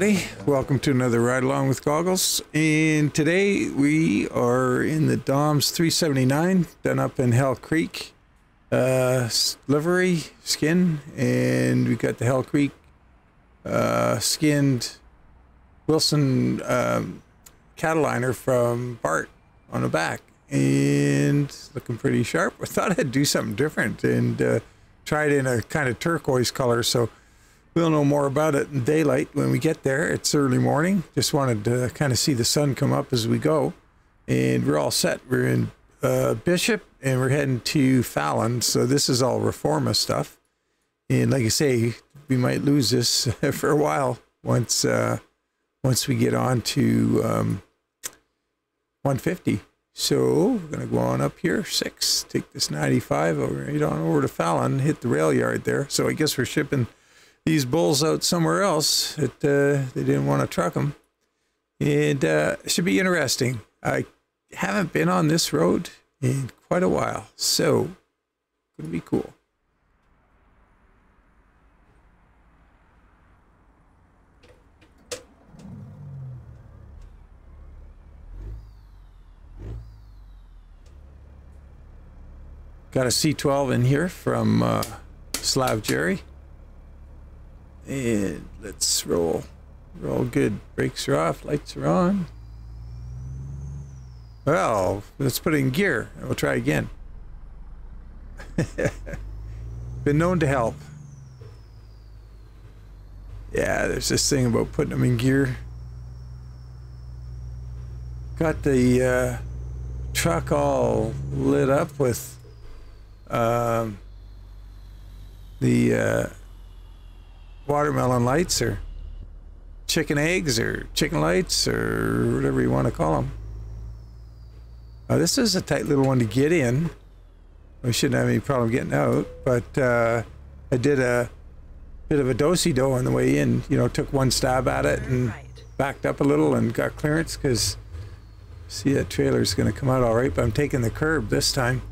everybody. Welcome to another ride along with Goggles, and today we are in the Dom's 379 done up in Hell Creek livery skin, and we got the Hell Creek skinned Wilson Cattaliner from Bart on the back, and looking pretty sharp. I thought I'd do something different and try it in a kind of turquoise color, so we'll know more about it in daylight when we get there. It's early morning. Just wanted to kind of see the sun come up as we go. And we're all set. We're in Bishop, and we're heading to Fallon. So this is all Reforma stuff. And like I say, we might lose this for a while once we get on to 150. So we're going to go on up here, 6, take this 95 right on over to Fallon, hit the rail yard there. So I guess we're shipping these bulls out somewhere else that they didn't want to truck them, and it should be interesting. I haven't been on this road in quite a while, so it's gonna be cool. Got a C12 in here from Slav Jerry. And let's roll. We're all good. Brakes are off. Lights are on. Well, let's put it in gear and we'll try again. Been known to help. Yeah, there's this thing about putting them in gear. Got the truck all lit up with the watermelon lights, or chicken eggs, or chicken lights, or whatever you want to call them. This is a tight little one to get in. We shouldn't have any problem getting out, but I did a bit of a do-si-do on the way in, you know, took one stab at it and backed up a little and got clearance, because see, that trailer's going to come out all right, but I'm taking the curb this time.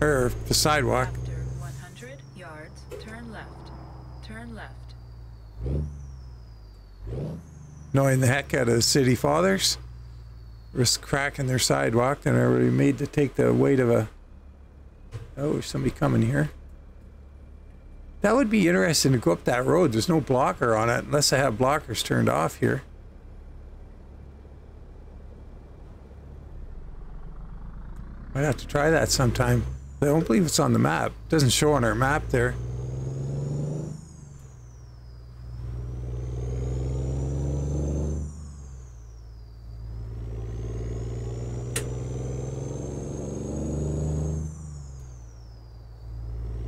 Or the sidewalk. After 100 yards, turn left. Turn left. Knowing the heck out of the city fathers, risk cracking their sidewalk, and everybody made to take the weight of a. Oh, there's somebody coming here. That would be interesting to go up that road. There's no blocker on it, unless I have blockers turned off here. Might have to try that sometime. I don't believe it's on the map. It doesn't show on our map there.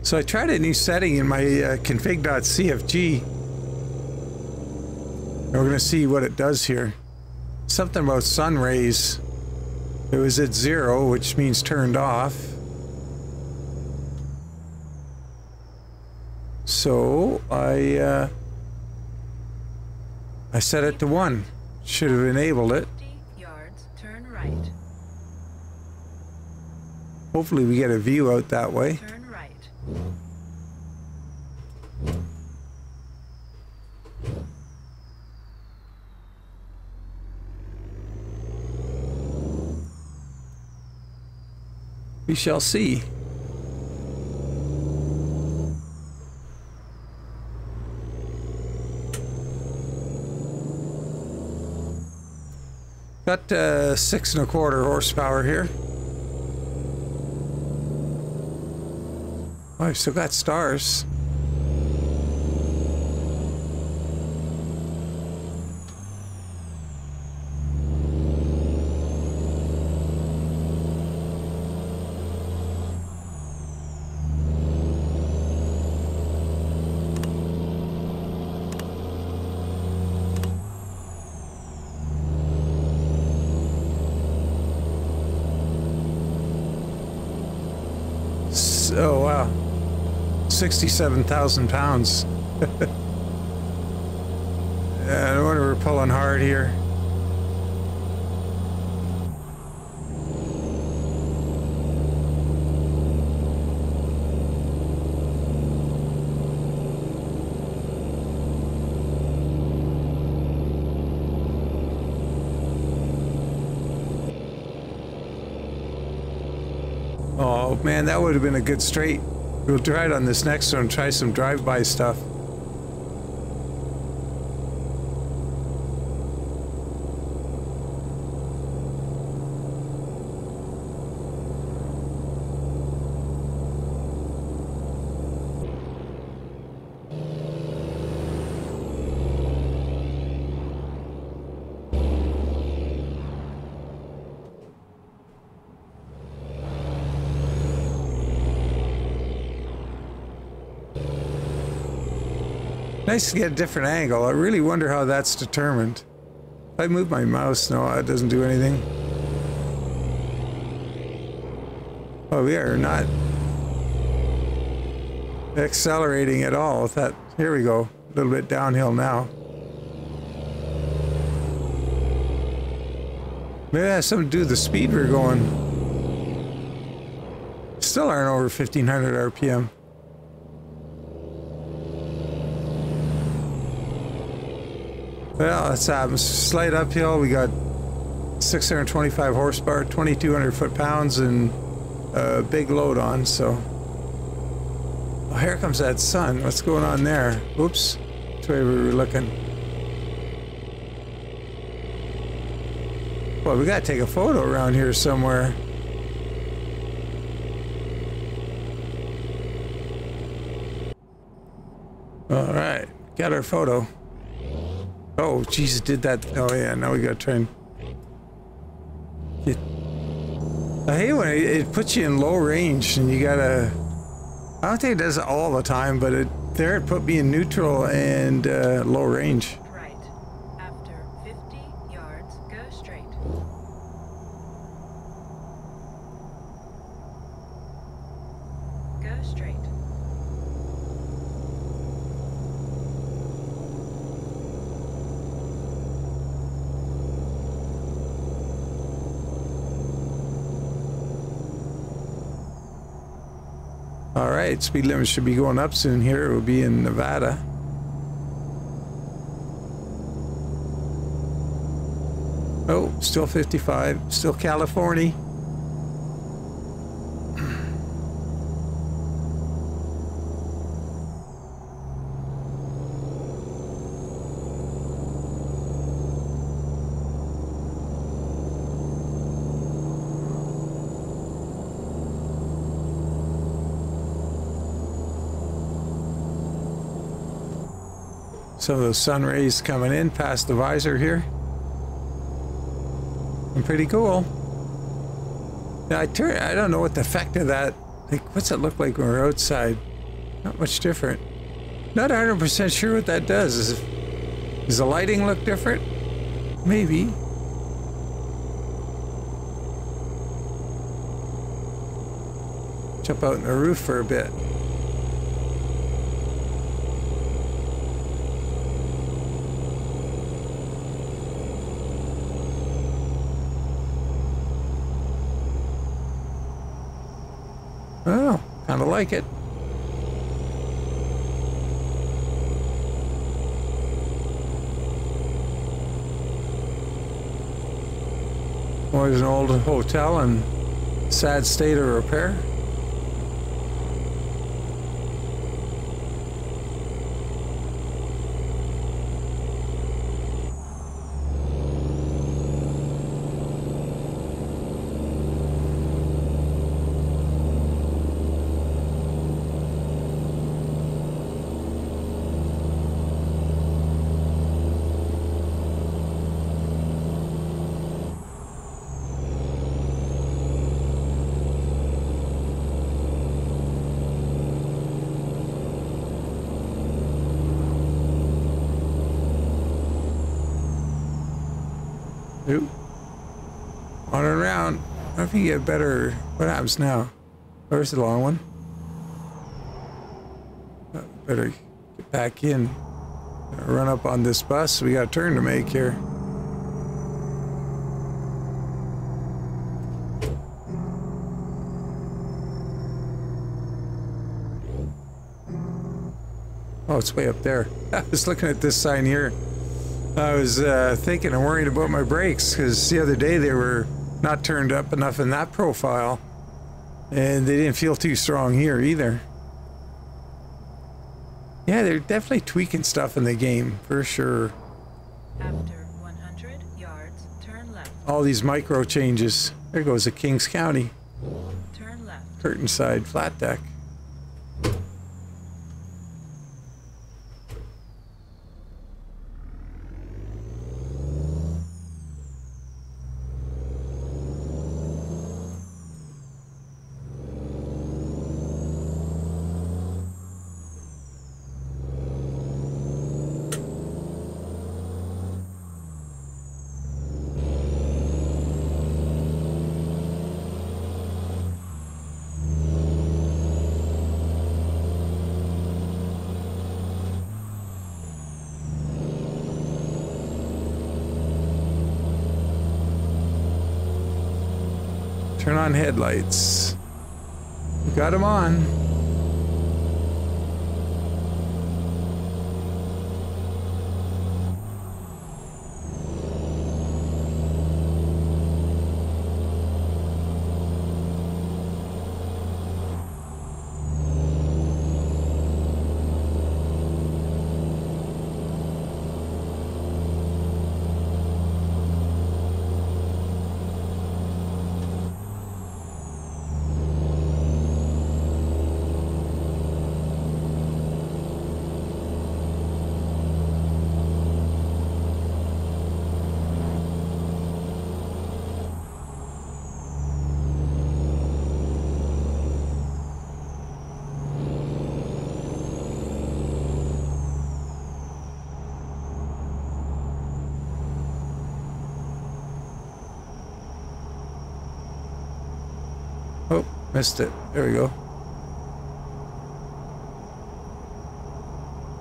So I tried a new setting in my config.cfg. And we're going to see what it does here. Something about sun rays. It was at 0, which means turned off. So I set it to 1. Should have enabled it. 50 yards, turn right. Hopefully we get a view out that way. Turn right. We shall see. Got 6 1/4 horsepower here. Oh, I've still got stars. Oh wow, 67,000 pounds. Yeah, I wonder, we're pulling hard here. Oh man, that would have been a good straight. We'll try it on this next one, try some drive-by stuff. Nice to get a different angle. I really wonder how that's determined. If I move my mouse, no, it doesn't do anything. Oh, we are not accelerating at all with that. Here we go. A little bit downhill now. Maybe that has something to do with the speed we're going. Still aren't over 1500 RPM. Well, that's slight uphill. We got 625 horsepower, 2,200 foot-pounds, and a big load on, so... Oh, here comes that sun. What's going on there? Oops. That's where we were looking. Well, we gotta take a photo around here somewhere. All right. Got our photo. Oh, Jesus, did that. Oh, yeah, now we gotta try and... I hate when it puts you in low range and you gotta... I don't think it does it all the time, but it put me in neutral and low range. Right. After 50 yards, go straight. Go straight. Alright, speed limit should be going up soon here. It will be in Nevada. Oh, still 55. Still California. Some of those sun rays coming in past the visor here. And pretty cool. Now I don't know what the effect of that, like what's it look like when we're outside? Not much different. Not 100% sure what that does. Does the lighting look different? Maybe. Jump out on the roof for a bit. Oh, kind of like it. Well, there's an old hotel in sad state of repair. Ooh. On and around. I don't think you get better. What happens now? There's the long one. Better get back in. Run up on this bus. We got a turn to make here. Oh, it's way up there. I was looking at this sign here. I was thinking and worried about my brakes because the other day they were not turned up enough in that profile. And they didn't feel too strong here either. Yeah, they're definitely tweaking stuff in the game, for sure. After 100 yards, turn left. All these micro changes. There goes a Kings County. Turn left. Curtainside flat deck. Turn on headlights. We got them on. Oh, missed it. There we go.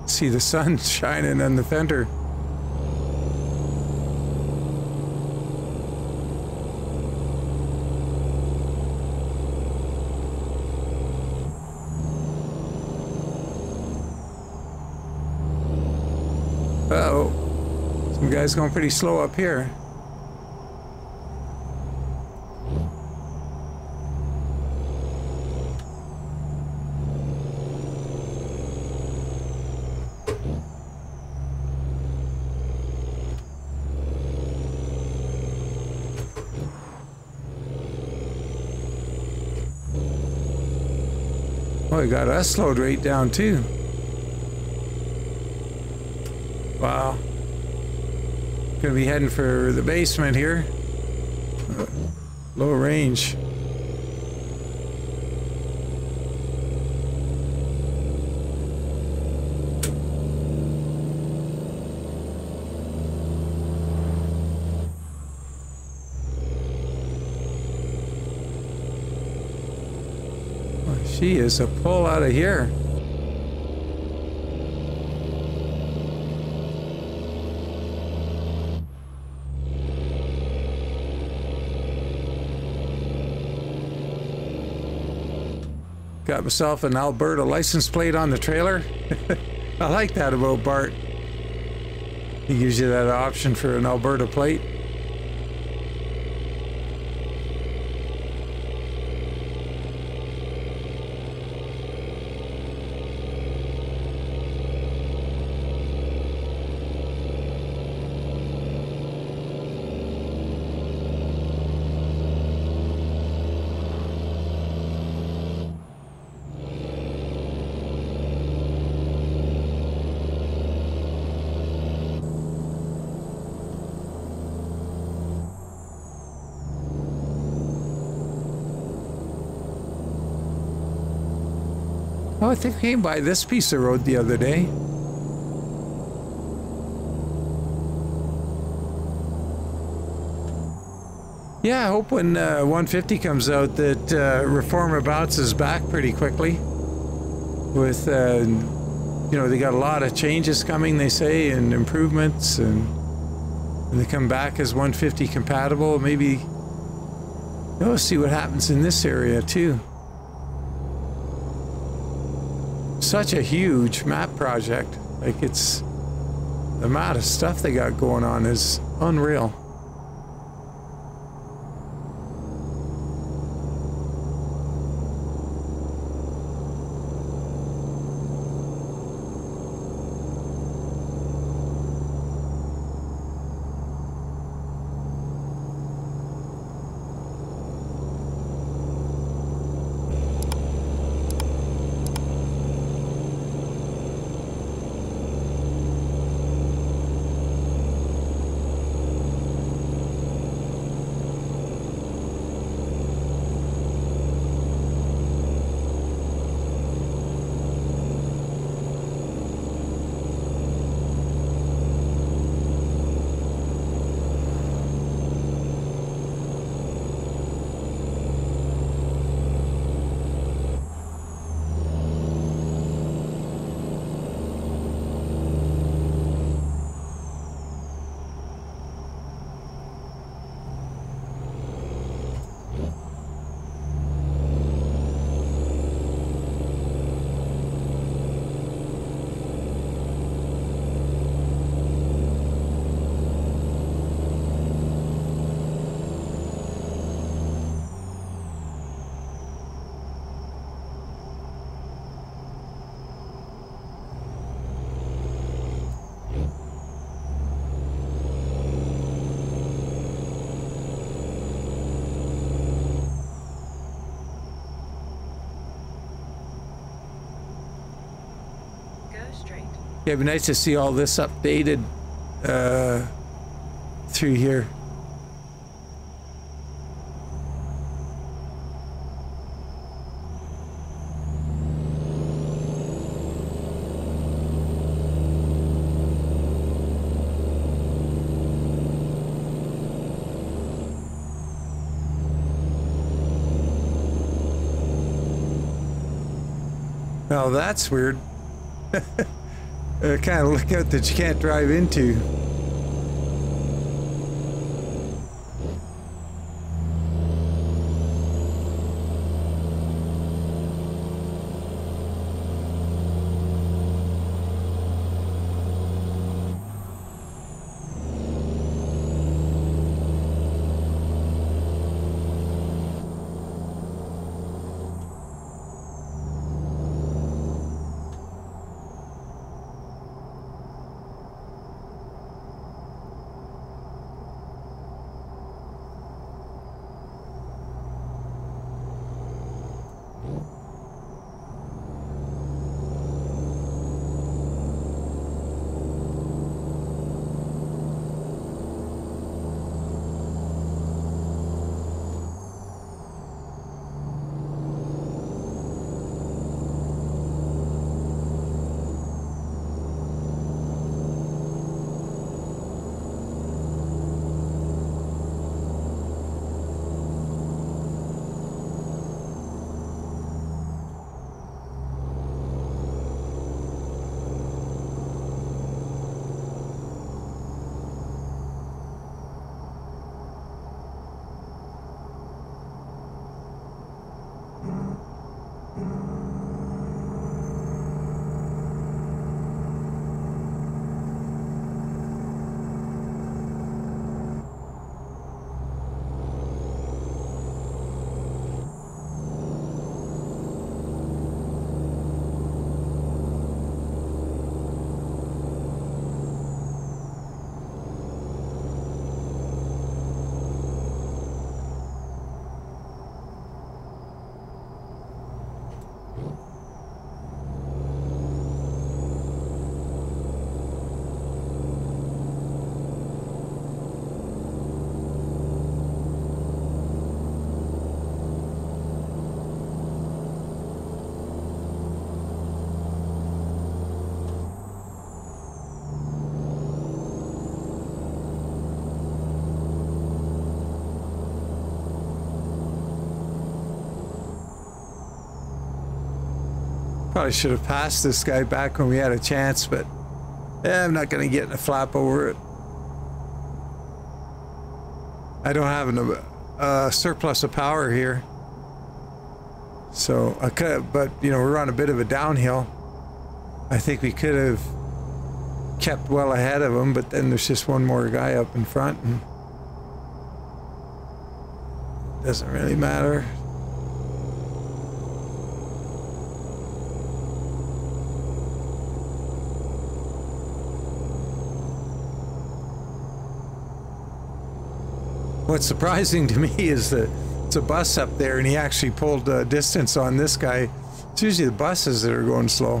See the sun shining on the fender. Uh-oh. Some guy's going pretty slow up here. It got us slowed right down too. Wow. Gonna be heading for the basement here. Low range. She is a pull out of here. Got myself an Alberta license plate on the trailer. I like that about Bart. He gives you that option for an Alberta plate. Oh, I think I came by this piece of road the other day. Yeah, I hope when 150 comes out that Reforma bounces back pretty quickly. With, you know, they got a lot of changes coming, they say, and improvements, and when they come back as 150 compatible, maybe we'll see what happens in this area too. Such a huge map project. Like, it's the amount of stuff they got going on is unreal. Yeah, it'd be nice to see all this updated through here. Now that's weird. A kind of lookout that you can't drive into. Probably should have passed this guy back when we had a chance, but yeah, I'm not going to get in a flap over it. I don't have a surplus of power here. So I could, but you know, we're on a bit of a downhill. I think we could have kept well ahead of him, but then there's just one more guy up in front and it doesn't really matter. What's surprising to me is that it's a bus up there and he actually pulled distance on this guy. It's usually the buses that are going slow.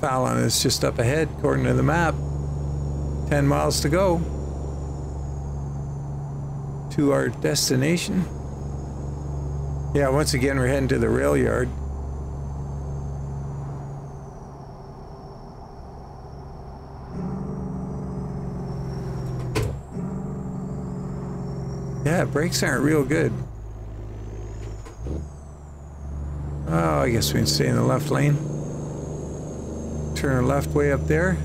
Fallon is just up ahead according to the map. 10 miles to go to our destination. Yeah, once again we're heading to the rail yard. Yeah, brakes aren't real good. Oh, I guess we can stay in the left lane. Turn left way up there.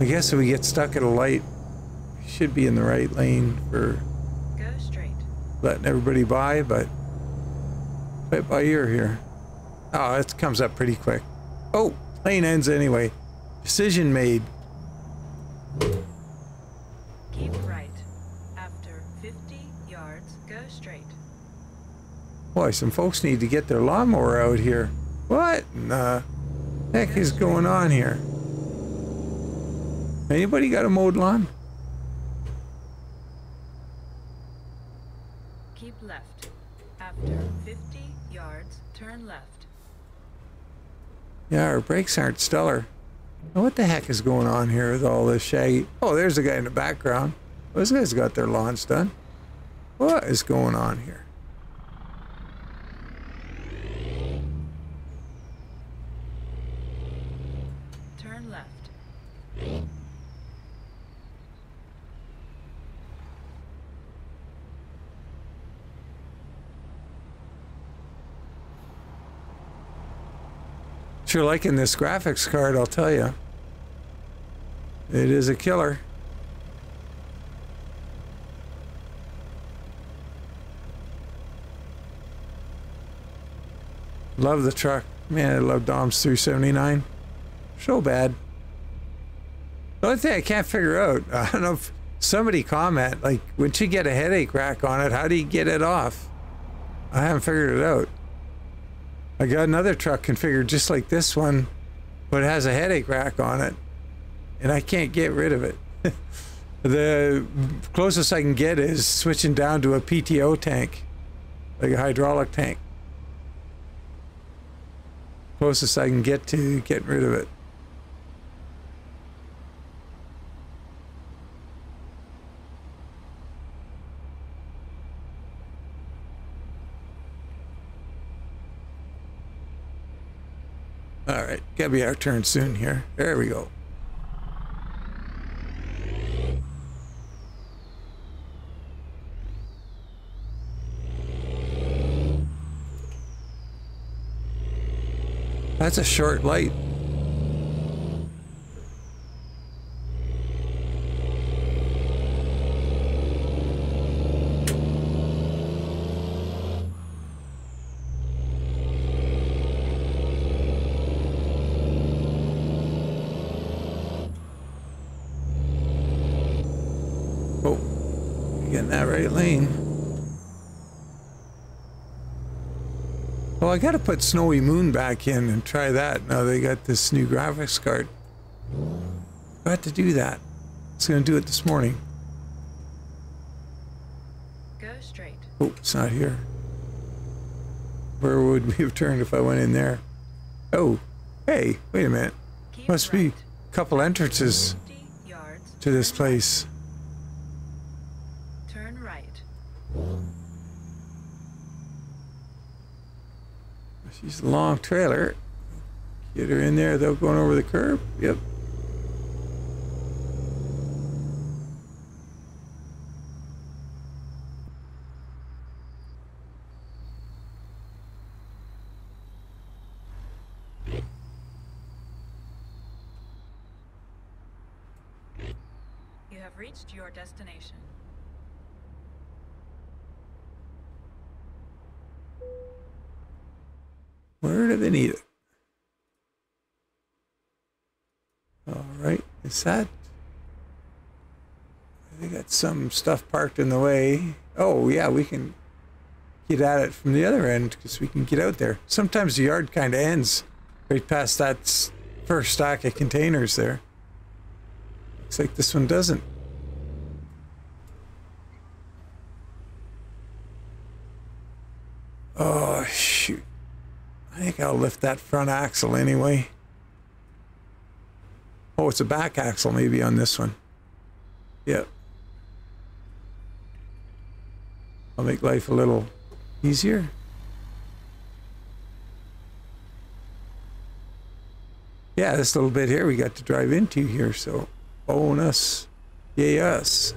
I guess if we get stuck at a light, we should be in the right lane for go straight. Letting everybody by, but play it by ear here. Oh, it comes up pretty quick. Oh, lane ends anyway. Decision made. Boy, some folks need to get their lawnmower out here. What in the heck is going on here? Anybody got a mowed lawn? left. After 50 yards, turn left. Yeah, our brakes aren't stellar. Now, what the heck is going on here with all this shaggy? Oh, there's the guy in the background. Well, this guy's got their lawns done. What is going on here? Turn left. Sure liking this graphics card, I'll tell you. It is a killer. Love the truck. Man, I love Dom's 379. So bad. The only thing I can't figure out, I don't know if somebody comment, like, once you get a headache rack on it, how do you get it off? I haven't figured it out. I got another truck configured just like this one, but it has a headache rack on it, and I can't get rid of it. The closest I can get is switching down to a PTO tank, like a hydraulic tank. Closest I can get to getting rid of it. All right, gotta be our turn soon here. There we go. That's a short light. Well, I gotta put Snowy Moon back in and try that. Now they got this new graphics card. Got to do that. It's gonna do it this morning. Go straight. Oh, it's not here. Where would we have turned if I went in there? Oh, hey, wait a minute. Must be a couple entrances to this place. She's a long trailer. Get her in there without going over the curb. Yep. You have reached your destination. Where do they need it? Alright, is that? They got some stuff parked in the way. Oh yeah, we can get at it from the other end because we can get out there. Sometimes the yard kind of ends right past that first stack of containers there. Looks like this one doesn't. Oh shoot. I think I'll lift that front axle anyway. Oh, it's a back axle maybe on this one. Yep. I'll make life a little easier. Yeah, this little bit here we got to drive into here, so own us. Yay us.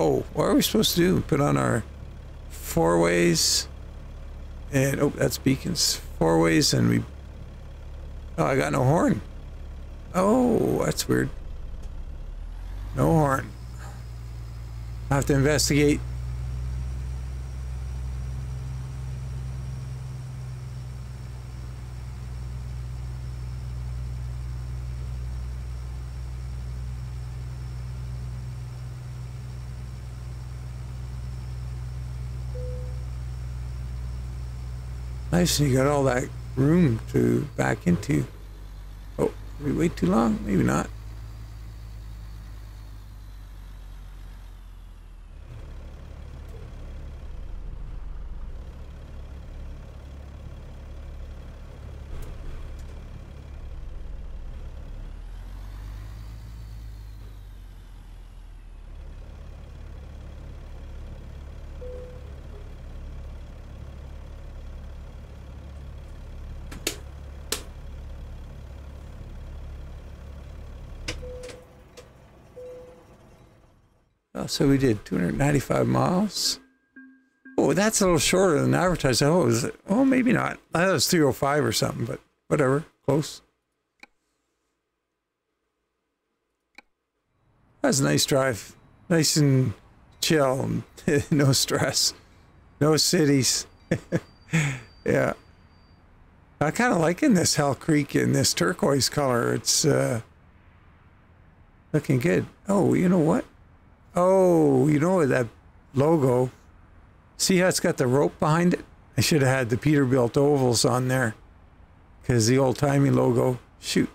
Oh, what are we supposed to do? Put on our four ways and oh, that's beacons. Four ways and we. Oh, I got no horn. Oh, that's weird. No horn. I have to investigate. Nice, you got all that room to back into. Oh, did we wait too long? Maybe not. So we did 295 miles. Oh, that's a little shorter than advertised. Oh, is it? Oh, maybe not. I thought it was 305 or something, but whatever, close. That was a nice drive. Nice and chill. No stress. No cities. Yeah. I kind of liking this Hell Creek in this turquoise color. It's looking good. Oh, you know what? Oh, you know that logo. See how it's got the rope behind it? I should have had the Peterbilt ovals on there, because the old-timey logo. Shoot.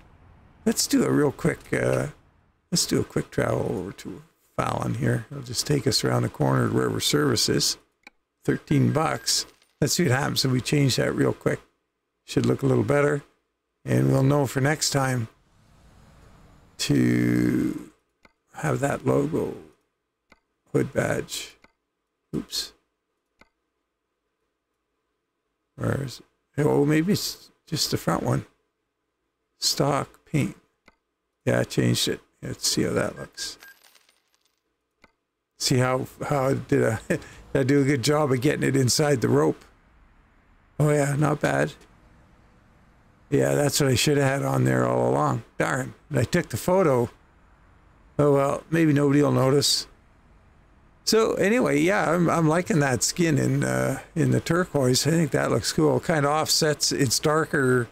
Let's do a real quick, let's do a quick travel over to Fallon here. It'll just take us around the corner to wherever service is. 13 bucks. Let's see what happens if we change that real quick. Should look a little better. And we'll know for next time to have that logo. Hood badge. Oops. Where is it? Oh, maybe it's just the front one. Stock paint. Yeah, I changed it. Let's see how that looks. See how did I do a good job of getting it inside the rope? Oh yeah, not bad. Yeah, that's what I should have had on there all along. Darn. And I took the photo. Oh well, maybe nobody will notice. So anyway, yeah, I'm liking that skin in the turquoise. I think that looks cool. Kind of offsets. It's darker,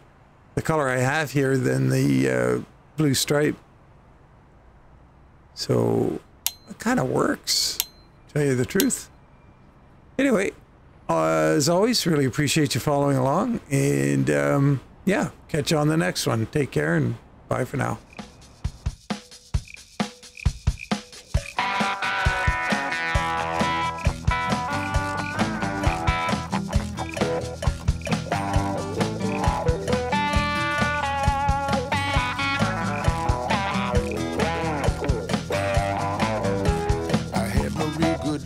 the color I have here, than the blue stripe. So it kind of works, tell you the truth. Anyway, as always, really appreciate you following along. And yeah, catch you on the next one. Take care and bye for now.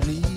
Need